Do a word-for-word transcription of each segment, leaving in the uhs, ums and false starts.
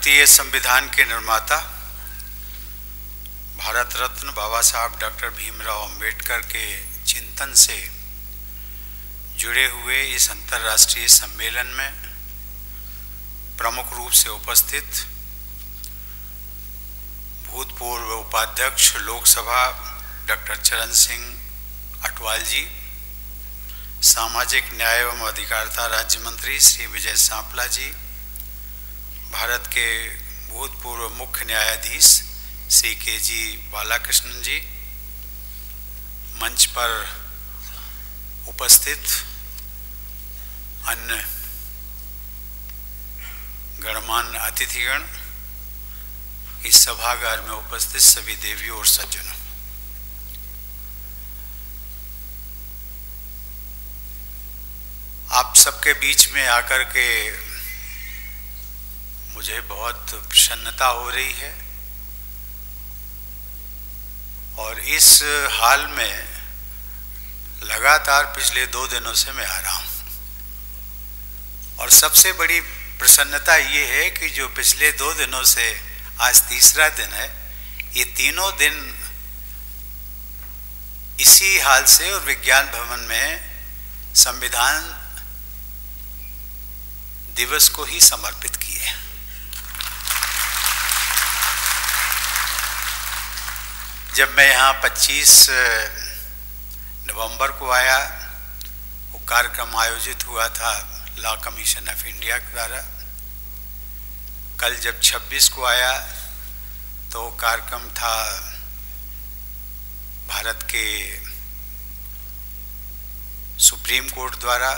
भारतीय संविधान के निर्माता भारत रत्न बाबा साहब डॉक्टर भीमराव अंबेडकर के चिंतन से जुड़े हुए इस अंतर्राष्ट्रीय सम्मेलन में प्रमुख रूप से उपस्थित भूतपूर्व उपाध्यक्ष लोकसभा डॉक्टर चरण सिंह अटवाल जी, सामाजिक न्याय एवं अधिकारिता राज्य मंत्री श्री विजय सांपला जी, भारत के भूतपूर्व मुख्य न्यायाधीश श्री के जी बालाकृष्णन जी, मंच पर उपस्थित अन्य गणमान्य अतिथिगण, इस सभागार में उपस्थित सभी देवियों और सज्जनों, आप सबके बीच में आकर के मुझे बहुत प्रसन्नता हो रही है। और इस हाल में लगातार पिछले दो दिनों से मैं आ रहा हूँ और सबसे बड़ी प्रसन्नता ये है कि जो पिछले दो दिनों से आज तीसरा दिन है, ये तीनों दिन इसी हाल से और विज्ञान भवन में संविधान दिवस को ही समर्पित किए हैं। जब मैं यहाँ पच्चीस नवंबर को आया, वो कार्यक्रम आयोजित हुआ था लॉ कमीशन ऑफ इंडिया के द्वारा। कल जब छब्बीस को आया तो कार्यक्रम था भारत के सुप्रीम कोर्ट द्वारा।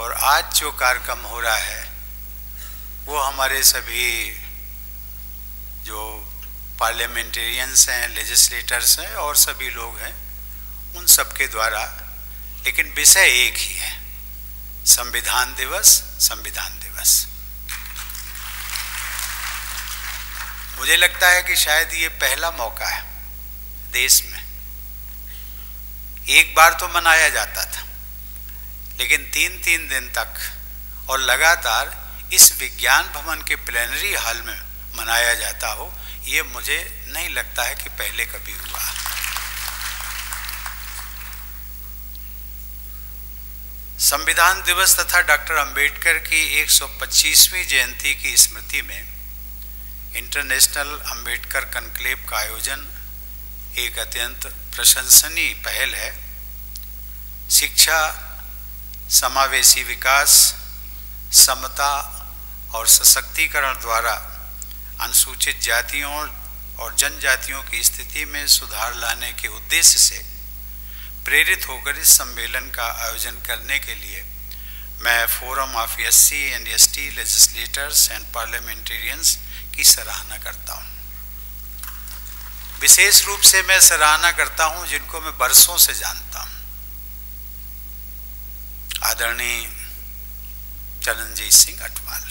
और आज जो कार्यक्रम हो रहा है वो हमारे सभी जो पार्लियामेंटेरियंस हैं, लेजिस्लेटर्स हैं और सभी लोग हैं, उन सबके द्वारा, लेकिन विषय एक ही है, संविधान दिवस। संविधान दिवस मुझे लगता है कि शायद ये पहला मौका है देश में, एक बार तो मनाया जाता था लेकिन तीन तीन दिन तक और लगातार इस विज्ञान भवन के प्लेनरी हॉल में मनाया जाता हो, ये मुझे नहीं लगता है कि पहले कभी हुआ। संविधान दिवस तथा डॉक्टर अंबेडकर की एक सौ पच्चीसवीं जयंती की स्मृति में इंटरनेशनल अंबेडकर कंक्लेव का आयोजन एक अत्यंत प्रशंसनीय पहल है। शिक्षा, समावेशी विकास, समता और सशक्तिकरण द्वारा अनुसूचित जातियों और जनजातियों की स्थिति में सुधार लाने के उद्देश्य से प्रेरित होकर इस सम्मेलन का आयोजन करने के लिए मैं forum of S C and S T legislators and parliamentarians की सराहना करता हूँ। विशेष रूप से मैं सराहना करता हूँ जिनको मैं बरसों से जानता हूँ, आदरणीय चरणजीत सिंह अटवाल।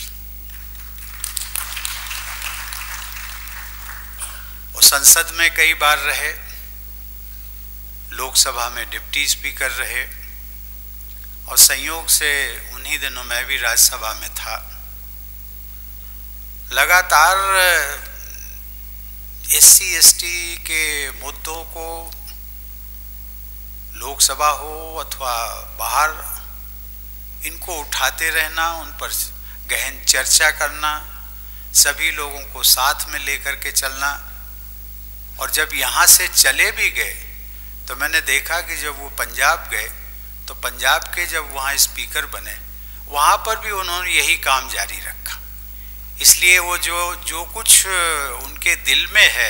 और संसद में कई बार रहे, लोकसभा में डिप्टी स्पीकर रहे और संयोग से उन्हीं दिनों मैं भी राज्यसभा में था। लगातार एस सी एस टी के मुद्दों को लोकसभा हो अथवा बाहर, इनको उठाते रहना, उन पर गहन चर्चा करना, सभी लोगों को साथ में लेकर के चलना। और जब यहाँ से चले भी गए तो मैंने देखा कि जब वो पंजाब गए तो पंजाब के जब वहाँ स्पीकर बने, वहाँ पर भी उन्होंने यही काम जारी रखा। इसलिए वो जो जो कुछ उनके दिल में है,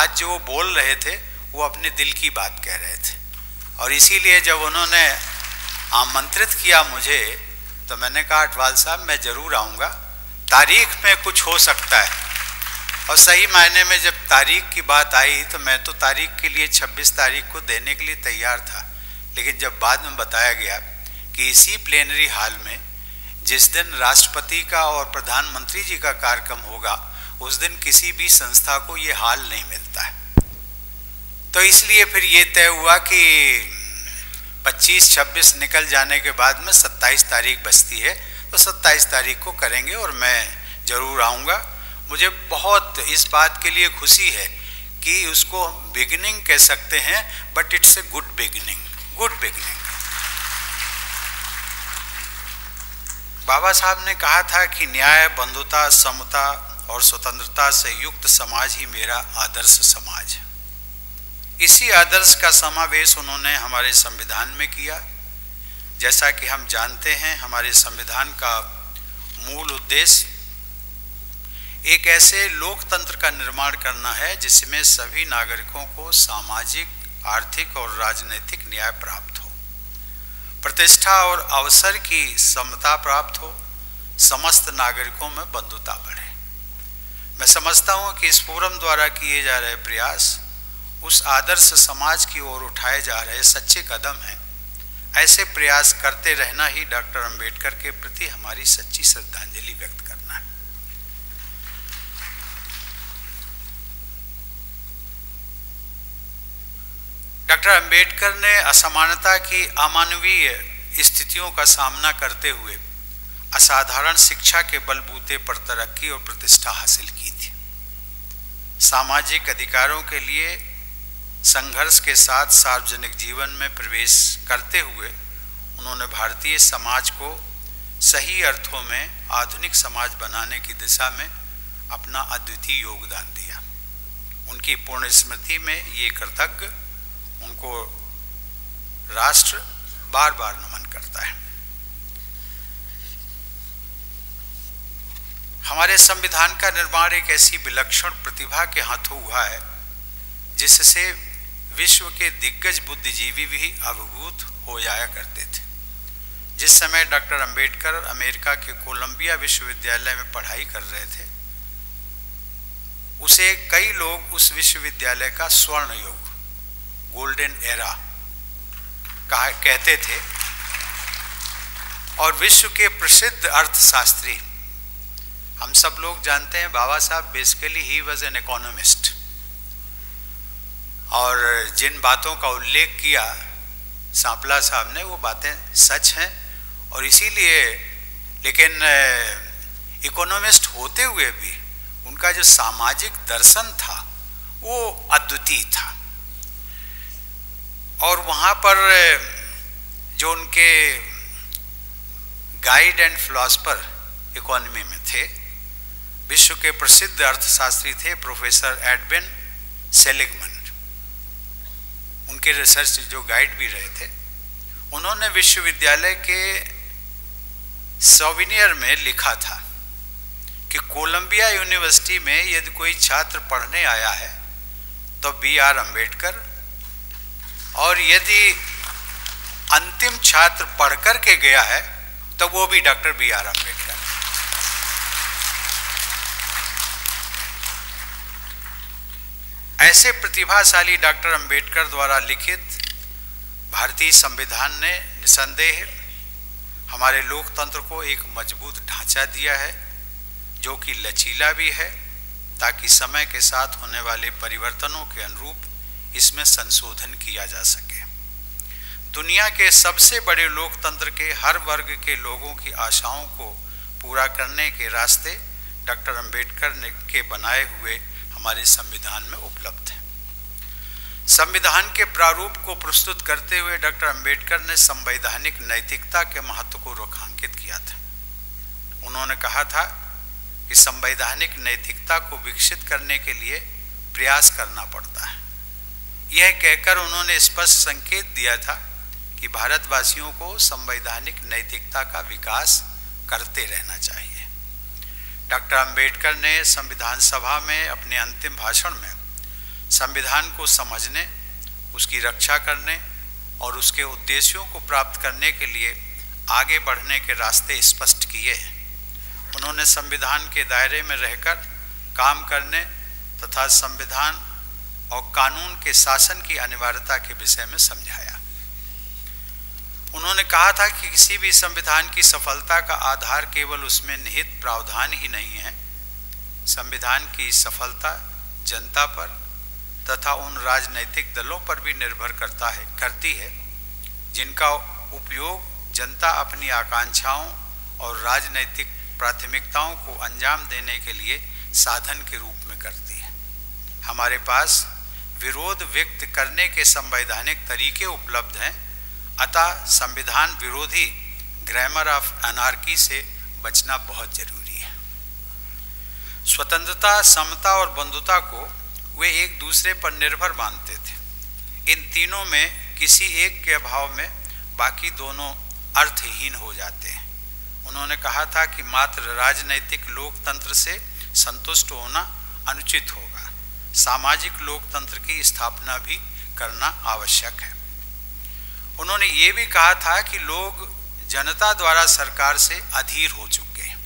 आज जो वो बोल रहे थे, वो अपने दिल की बात कह रहे थे। और इसीलिए जब उन्होंने आमंत्रित किया मुझे तो मैंने कहा, अटवाल साहब मैं ज़रूर आऊँगा, तारीख में कुछ हो सकता है। और सही मायने में जब तारीख की बात आई तो मैं तो तारीख के लिए छब्बीस तारीख को देने के लिए तैयार था, लेकिन जब बाद में बताया गया कि इसी प्लेनरी हॉल में जिस दिन राष्ट्रपति का और प्रधानमंत्री जी का कार्यक्रम होगा, उस दिन किसी भी संस्था को ये हॉल नहीं मिलता है, तो इसलिए फिर ये तय हुआ कि पच्चीस छब्बीस निकल जाने के बाद में सत्ताईस तारीख बचती है, तो सत्ताईस तारीख को करेंगे। और मैं जरूर आऊँगा। मुझे बहुत इस बात के लिए खुशी है कि उसको हम बिगिनिंग कह सकते हैं, but it's a good beginning, good beginning. Baba Saheb ने कहा था कि न्याय, बंधुता, समता और स्वतंत्रता से युक्त समाज ही मेरा आदर्श समाज है। इसी आदर्श का समावेश उन्होंने हमारे संविधान में किया। जैसा कि हम जानते हैं, हमारे संविधान का मूल उद्देश्य एक ऐसे लोकतंत्र का निर्माण करना है जिसमें सभी नागरिकों को सामाजिक, आर्थिक और राजनीतिक न्याय प्राप्त हो, प्रतिष्ठा और अवसर की समता प्राप्त हो, समस्त नागरिकों में बंधुता बढ़े। मैं समझता हूँ कि इस फोरम द्वारा किए जा रहे प्रयास उस आदर्श समाज की ओर उठाए जा रहे सच्चे कदम हैं। ऐसे प्रयास करते रहना ही डॉक्टर अंबेडकर के प्रति हमारी सच्ची श्रद्धांजलि व्यक्त करना है। डॉक्टर अंबेडकर ने असमानता की अमानवीय स्थितियों का सामना करते हुए असाधारण शिक्षा के बलबूते पर तरक्की और प्रतिष्ठा हासिल की थी। सामाजिक अधिकारों के लिए संघर्ष के साथ सार्वजनिक जीवन में प्रवेश करते हुए उन्होंने भारतीय समाज को सही अर्थों में आधुनिक समाज बनाने की दिशा में अपना अद्वितीय योगदान दिया। उनकी पूर्ण स्मृति में ये कृतज्ञ, उनको राष्ट्र बार बार नमन करता है। हमारे संविधान का निर्माण एक ऐसी विलक्षण प्रतिभा के हाथों हुआ है जिससे विश्व के दिग्गज बुद्धिजीवी भी अभिभूत हो जाया करते थे। जिस समय डॉक्टर अंबेडकर अमेरिका के कोलंबिया विश्वविद्यालय में पढ़ाई कर रहे थे, उसे कई लोग उस विश्वविद्यालय का स्वर्ण युग, गोल्डन एरा कहा कहते थे, और विश्व के प्रसिद्ध अर्थशास्त्री। हम सब लोग जानते हैं Baba Saheb basically he was an economist, और जिन बातों का उल्लेख किया सांपला साहब ने वो बातें सच हैं। और इसीलिए लेकिन इकोनॉमिस्ट होते हुए भी उनका जो सामाजिक दर्शन था वो अद्वितीय था, और वहाँ पर जो उनके गाइड एंड फिलॉसफर इकोनॉमी में थे, विश्व के प्रसिद्ध अर्थशास्त्री थे प्रोफेसर एडविन सेलिगमन। उनके रिसर्च जो गाइड भी रहे थे, उन्होंने विश्वविद्यालय के सोविनियर में लिखा था कि कोलंबिया यूनिवर्सिटी में यदि कोई छात्र पढ़ने आया है तो बी आर अंबेडकर, और यदि अंतिम छात्र पढ़ कर के गया है तो वो भी डॉक्टर बी आर अंबेडकर। ऐसे प्रतिभाशाली डॉक्टर अंबेडकर द्वारा लिखित भारतीय संविधान ने निसंदेह हमारे लोकतंत्र को एक मजबूत ढांचा दिया है जो कि लचीला भी है, ताकि समय के साथ होने वाले परिवर्तनों के अनुरूप इसमें संशोधन किया जा सके। दुनिया के सबसे बड़े लोकतंत्र के हर वर्ग के लोगों की आशाओं को पूरा करने के रास्ते डॉक्टर अंबेडकर ने के बनाए हुए हमारे संविधान में उपलब्ध है। संविधान के प्रारूप को प्रस्तुत करते हुए डॉक्टर अंबेडकर ने संवैधानिक नैतिकता के महत्व को रेखांकित किया था। उन्होंने कहा था कि संवैधानिक नैतिकता को विकसित करने के लिए प्रयास करना पड़ता है। यह कहकर उन्होंने स्पष्ट संकेत दिया था कि भारतवासियों को संवैधानिक नैतिकता का विकास करते रहना चाहिए। डॉक्टर अंबेडकर ने संविधान सभा में अपने अंतिम भाषण में संविधान को समझने, उसकी रक्षा करने और उसके उद्देश्यों को प्राप्त करने के लिए आगे बढ़ने के रास्ते स्पष्ट किए हैं। उन्होंने संविधान के दायरे में रहकर काम करने तथा संविधान और कानून के शासन की अनिवार्यता के विषय में समझाया। उन्होंने कहा था कि किसी भी संविधान की सफलता का आधार केवल उसमें निहित प्रावधान ही नहीं है। संविधान की सफलता जनता पर तथा उन राजनीतिक दलों पर भी निर्भर करता है करती है जिनका उपयोग जनता अपनी आकांक्षाओं और राजनीतिक प्राथमिकताओं को अंजाम देने के लिए साधन के रूप में करती है। हमारे पास विरोध व्यक्त करने के संवैधानिक तरीके उपलब्ध हैं, अतः संविधान विरोधी ग्रामर ऑफ अनार्की से बचना बहुत जरूरी है। स्वतंत्रता, समता और बंधुता को वे एक दूसरे पर निर्भर मानते थे। इन तीनों में किसी एक के अभाव में बाकी दोनों अर्थहीन हो जाते हैं। उन्होंने कहा था कि मात्र राजनैतिक लोकतंत्र से संतुष्ट होना अनुचित होगा, सामाजिक लोकतंत्र की स्थापना भी करना आवश्यक है। उन्होंने ये भी कहा था कि लोग जनता द्वारा सरकार से अधीर हो चुके हैं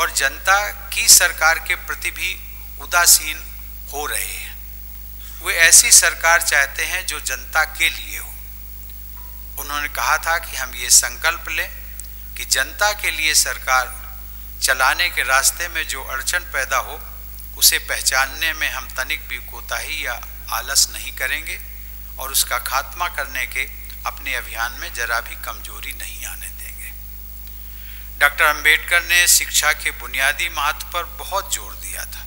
और जनता की सरकार के प्रति भी उदासीन हो रहे हैं। वे ऐसी सरकार चाहते हैं जो जनता के लिए हो। उन्होंने कहा था कि हम ये संकल्प लें कि जनता के लिए सरकार चलाने के रास्ते में जो अड़चन पैदा हो उसे पहचानने में हम तनिक भी कोताही या आलस नहीं करेंगे और उसका खात्मा करने के अपने अभियान में जरा भी कमजोरी नहीं आने देंगे। डॉक्टर अंबेडकर ने शिक्षा के बुनियादी महत्व पर बहुत जोर दिया था।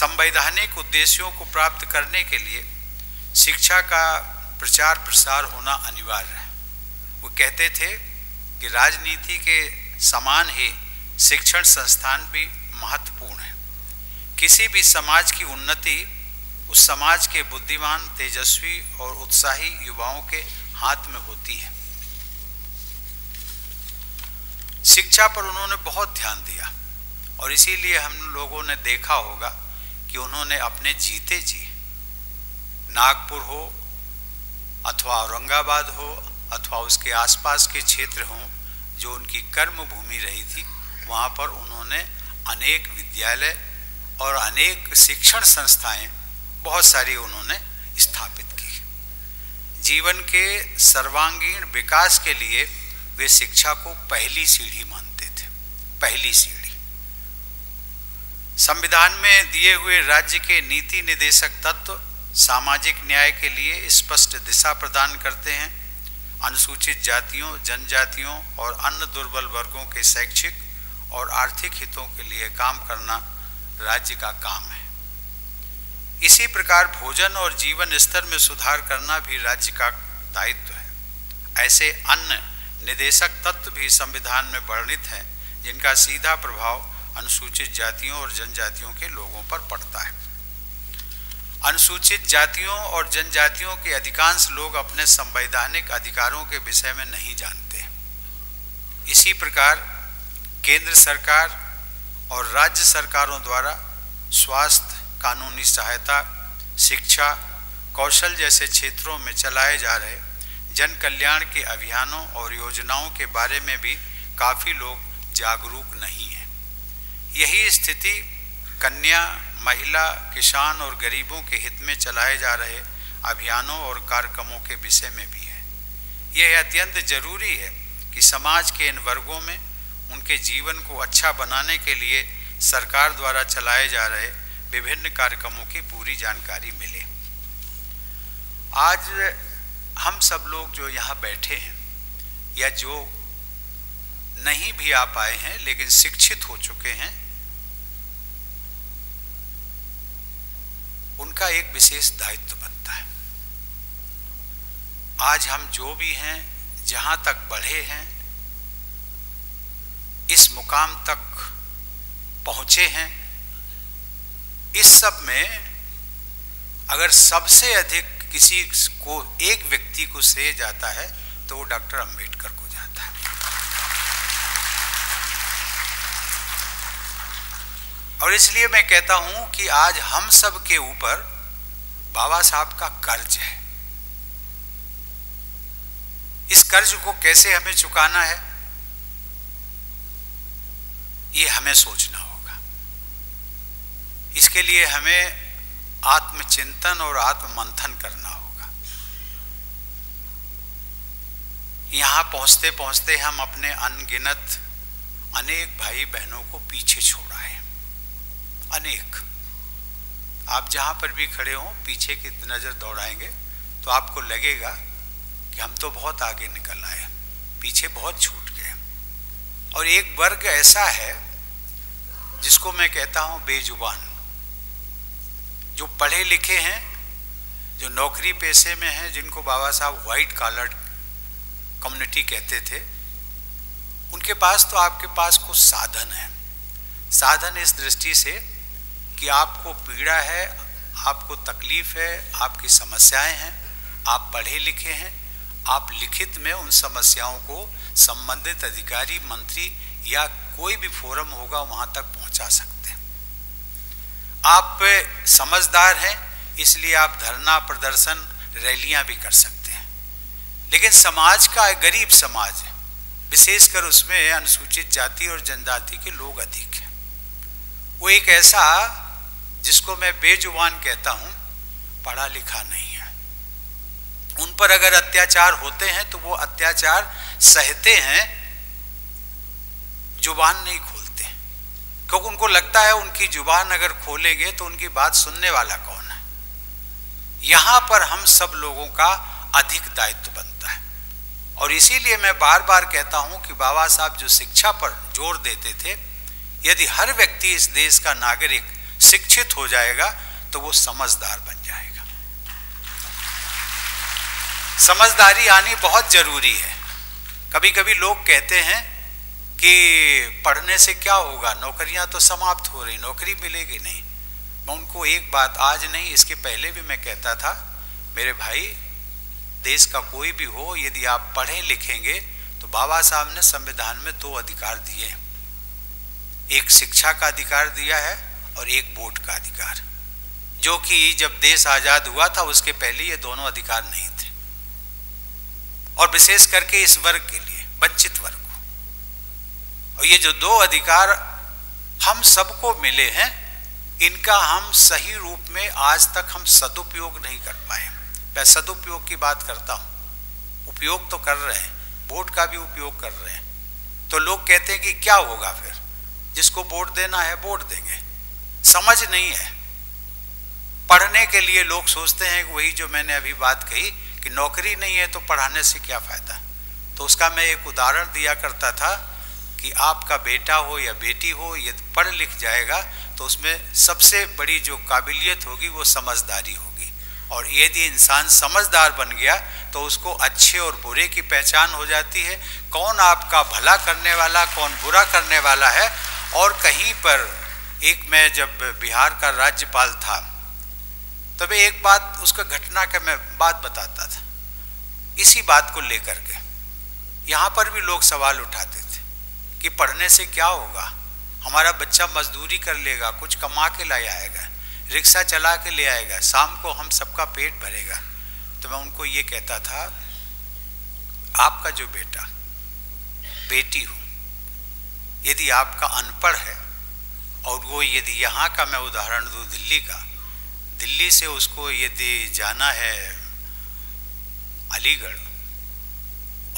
संवैधानिक उद्देश्यों को प्राप्त करने के लिए शिक्षा का प्रचार प्रसार होना अनिवार्य है। वो कहते थे कि राजनीति के समान ही शिक्षण संस्थान भी महत्वपूर्ण है। किसी भी समाज की उन्नति उस समाज के बुद्धिमान, तेजस्वी और उत्साही युवाओं के हाथ में होती है। शिक्षा पर उन्होंने बहुत ध्यान दिया और इसीलिए हम लोगों ने देखा होगा कि उन्होंने अपने जीते जी नागपुर हो अथवा औरंगाबाद हो अथवा उसके आसपास के क्षेत्र हों जो उनकी कर्म भूमि रही थी, वहाँ पर उन्होंने अनेक विद्यालय और अनेक शिक्षण संस्थाएं बहुत सारी उन्होंने स्थापित की। जीवन के सर्वांगीण विकास के लिए वे शिक्षा को पहली सीढ़ी मानते थे, पहली सीढ़ी। संविधान में दिए हुए राज्य के नीति निर्देशक तत्व सामाजिक न्याय के लिए स्पष्ट दिशा प्रदान करते हैं। अनुसूचित जातियों, जनजातियों और अन्य दुर्बल वर्गों के शैक्षिक और आर्थिक हितों के लिए काम करना राज्य का काम है। इसी प्रकार भोजन और जीवन स्तर में सुधार करना भी राज्य का दायित्व है। ऐसे अन्य निर्देशक तत्व भी संविधान में वर्णित हैं जिनका सीधा प्रभाव अनुसूचित जातियों और जनजातियों के लोगों पर पड़ता है। अनुसूचित जातियों और जनजातियों के अधिकांश लोग अपने संवैधानिक अधिकारों के विषय में नहीं जानते। इसी प्रकार केंद्र सरकार और राज्य सरकारों द्वारा स्वास्थ्य, कानूनी सहायता, शिक्षा, कौशल जैसे क्षेत्रों में चलाए जा रहे जन कल्याण के अभियानों और योजनाओं के बारे में भी काफ़ी लोग जागरूक नहीं हैं। यही स्थिति कन्या, महिला, किसान और गरीबों के हित में चलाए जा रहे अभियानों और कार्यक्रमों के विषय में भी है। यह अत्यंत जरूरी है कि समाज के इन वर्गों में उनके जीवन को अच्छा बनाने के लिए सरकार द्वारा चलाए जा रहे विभिन्न कार्यक्रमों की पूरी जानकारी मिले। आज हम सब लोग जो यहाँ बैठे हैं या जो नहीं भी आ पाए हैं लेकिन शिक्षित हो चुके हैं, उनका एक विशेष दायित्व बनता है। आज हम जो भी हैं, जहां तक बढ़े हैं, इस मुकाम तक पहुंचे हैं, इस सब में अगर सबसे अधिक किसी को, एक व्यक्ति को श्रेय जाता है तो वो डॉक्टर अंबेडकर को जाता है। और इसलिए मैं कहता हूं कि आज हम सब के ऊपर बाबा साहब का कर्ज है। इस कर्ज को कैसे हमें चुकाना है ये हमें सोचना होगा। इसके लिए हमें आत्मचिंतन और आत्ममंथन करना होगा। यहां पहुंचते पहुंचते हम अपने अनगिनत अनेक भाई बहनों को पीछे छोड़ा है। अनेक, आप जहां पर भी खड़े हों पीछे की नज़र दौड़ाएंगे तो आपको लगेगा कि हम तो बहुत आगे निकल आए, पीछे बहुत छूट गए। और एक वर्ग ऐसा है जिसको मैं कहता हूं बेजुबान, जो पढ़े लिखे हैं, जो नौकरी पेशे में हैं, जिनको बाबा साहब वाइट कॉलर कम्युनिटी कहते थे, उनके पास तो आपके पास कुछ साधन है। साधन इस दृष्टि से कि आपको पीड़ा है, आपको तकलीफ है, आपकी समस्याएं हैं, आप पढ़े लिखे हैं, आप लिखित में उन समस्याओं को संबंधित अधिकारी, मंत्री या कोई भी फोरम होगा वहाँ तक पहुँचा सकते हैं। आप समझदार हैं, इसलिए आप धरना, प्रदर्शन, रैलियाँ भी कर सकते हैं। लेकिन समाज का गरीब समाज है, विशेषकर उसमें अनुसूचित जाति और जनजाति के लोग अधिक हैं। वो एक ऐसा जिसको मैं बेजुबान कहता हूँ, पढ़ा लिखा नहीं है। उन पर अगर अत्याचार होते हैं तो वो अत्याचार सहते हैं, जुबान नहीं खोलते, क्योंकि उनको लगता है उनकी जुबान अगर खोलेंगे तो उनकी बात सुनने वाला कौन है। यहाँ पर हम सब लोगों का अधिक दायित्व बनता है। और इसीलिए मैं बार बार कहता हूँ कि बाबा साहब जो शिक्षा पर जोर देते थे, यदि हर व्यक्ति इस देश का नागरिक शिक्षित हो जाएगा तो वो समझदार बन जाएगा। समझदारी आनी बहुत ज़रूरी है। कभी कभी लोग कहते हैं कि पढ़ने से क्या होगा, नौकरियां तो समाप्त हो रही, नौकरी मिलेगी नहीं। मैं उनको एक बात, आज नहीं इसके पहले भी मैं कहता था, मेरे भाई देश का कोई भी हो, यदि आप पढ़े लिखेंगे तो बाबा साहब ने संविधान में दो अधिकार दिए हैं, एक शिक्षा का अधिकार दिया है और एक वोट का अधिकार, जो कि जब देश आज़ाद हुआ था उसके पहले ये दोनों अधिकार नहीं थे। और विशेष करके इस वर्ग के लिए, वंचित वर्ग को, और ये जो दो अधिकार हम सबको मिले हैं, इनका हम सही रूप में आज तक हम सदुपयोग नहीं कर पाए। मैं सदुपयोग की बात करता हूँ, उपयोग तो कर रहे हैं, वोट का भी उपयोग कर रहे हैं। तो लोग कहते हैं कि क्या होगा फिर, जिसको वोट देना है वोट देंगे। समझ नहीं है। पढ़ने के लिए लोग सोचते हैं कि वही जो मैंने अभी बात कही कि नौकरी नहीं है तो पढ़ाने से क्या फ़ायदा। तो उसका मैं एक उदाहरण दिया करता था कि आपका बेटा हो या बेटी हो, यदि पढ़ लिख जाएगा तो उसमें सबसे बड़ी जो काबिलियत होगी वो समझदारी होगी। और यदि इंसान समझदार बन गया तो उसको अच्छे और बुरे की पहचान हो जाती है, कौन आपका भला करने वाला, कौन बुरा करने वाला है। और कहीं पर एक, मैं जब बिहार का राज्यपाल था तब एक बात, उसका घटना का मैं बात बताता था, इसी बात को लेकर के यहाँ पर भी लोग सवाल उठाते थे कि पढ़ने से क्या होगा, हमारा बच्चा मजदूरी कर लेगा, कुछ कमा के ले आएगा, रिक्शा चला के ले आएगा, शाम को हम सबका पेट भरेगा। तो मैं उनको ये कहता था, आपका जो बेटा बेटी हो, यदि आपका अनपढ़ है और वो, यदि यहाँ का मैं उदाहरण दूँ दिल्ली का, दिल्ली से उसको यदि जाना है अलीगढ़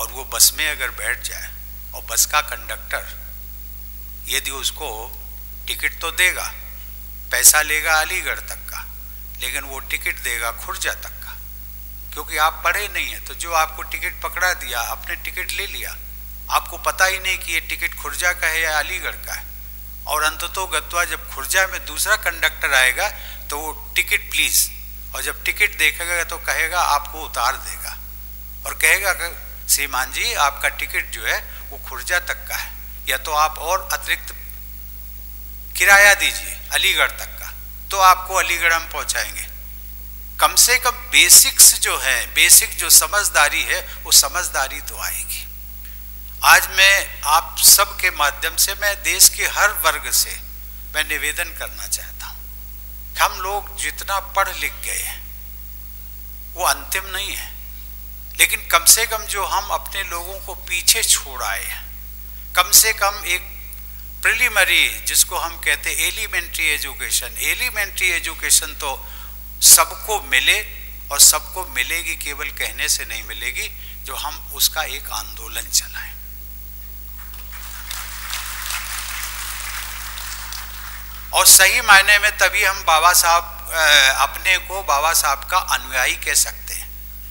और वो बस में अगर बैठ जाए और बस का कंडक्टर यदि उसको टिकट तो देगा, पैसा लेगा अलीगढ़ तक का, लेकिन वो टिकट देगा खुर्जा तक का, क्योंकि आप पढ़े नहीं हैं। तो जो आपको टिकट पकड़ा दिया, आपने टिकट ले लिया, आपको पता ही नहीं कि ये टिकट खुर्जा का है या अलीगढ़ का है। और अंततो गत्वा जब खुर्जा में दूसरा कंडक्टर आएगा तो वो टिकट प्लीज़, और जब टिकट देखेगा तो कहेगा, आपको उतार देगा और कहेगा कि श्रीमान जी आपका टिकट जो है वो खुर्जा तक का है, या तो आप और अतिरिक्त किराया दीजिए अलीगढ़ तक का, तो आपको अलीगढ़ हम पहुँचाएँगे। कम से कम बेसिक्स जो है, बेसिक जो समझदारी है, वो समझदारी तो आएगी। आज मैं आप सब के माध्यम से, मैं देश के हर वर्ग से मैं निवेदन करना चाहता हूँ, हम लोग जितना पढ़ लिख गए हैं वो अंतिम नहीं है, लेकिन कम से कम जो हम अपने लोगों को पीछे छोड़ आए हैं, कम से कम एक प्रिलिमिनरी, जिसको हम कहते हैं एलिमेंट्री एजुकेशन, एलिमेंट्री एजुकेशन तो सबको मिले, और सबको मिलेगी केवल कहने से नहीं मिलेगी, जो हम उसका एक आंदोलन चलाएं। और सही मायने में तभी हम बाबा साहब अपने को बाबा साहब का अनुयायी कह सकते हैं।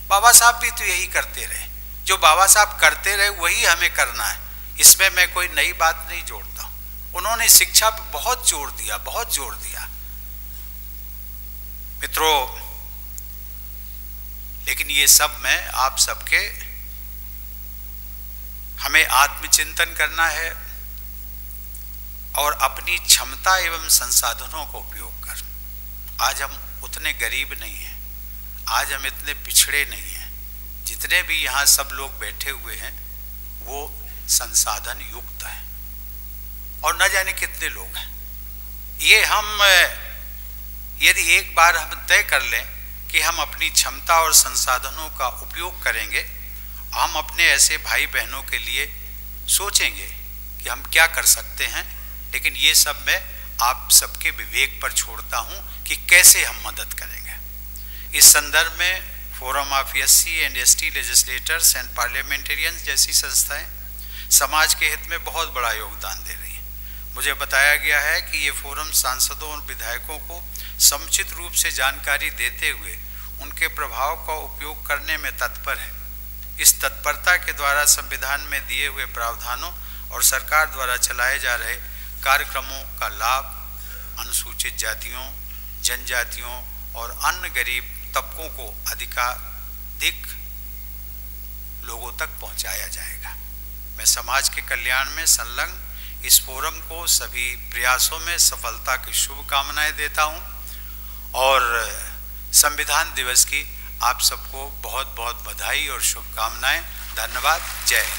बाबा साहब भी तो यही करते रहे, जो बाबा साहब करते रहे वही हमें करना है। इसमें मैं कोई नई बात नहीं जोड़ता हूं। उन्होंने शिक्षा पर बहुत जोर दिया, बहुत जोर दिया मित्रों। लेकिन ये सब मैं आप सबके हमें आत्मचिंतन करना है और अपनी क्षमता एवं संसाधनों को उपयोग कर। आज हम उतने गरीब नहीं हैं, आज हम इतने पिछड़े नहीं हैं। जितने भी यहाँ सब लोग बैठे हुए हैं वो संसाधन युक्त हैं और न जाने कितने लोग हैं। ये हम यदि एक बार हम तय कर लें कि हम अपनी क्षमता और संसाधनों का उपयोग करेंगे, हम अपने ऐसे भाई बहनों के लिए सोचेंगे कि हम क्या कर सकते हैं। लेकिन ये सब मैं आप सबके विवेक पर छोड़ता हूँ कि कैसे हम मदद करेंगे। इस संदर्भ में forum of S C and S T legislators and parliamentarians जैसी संस्थाएं समाज के हित में बहुत बड़ा योगदान दे रही हैं। मुझे बताया गया है कि ये फोरम सांसदों और विधायकों को समुचित रूप से जानकारी देते हुए उनके प्रभाव का उपयोग करने में तत्पर है। इस तत्परता के द्वारा संविधान में दिए हुए प्रावधानों और सरकार द्वारा चलाए जा रहे कार्यक्रमों का लाभ अनुसूचित जातियों, जनजातियों और अन्य गरीब तबकों को अधिकाधिक लोगों तक पहुंचाया जाएगा। मैं समाज के कल्याण में संलग्न इस फोरम को सभी प्रयासों में सफलता की शुभकामनाएं देता हूं और संविधान दिवस की आप सबको बहुत बहुत बधाई और शुभकामनाएं। धन्यवाद। जय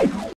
हिंद।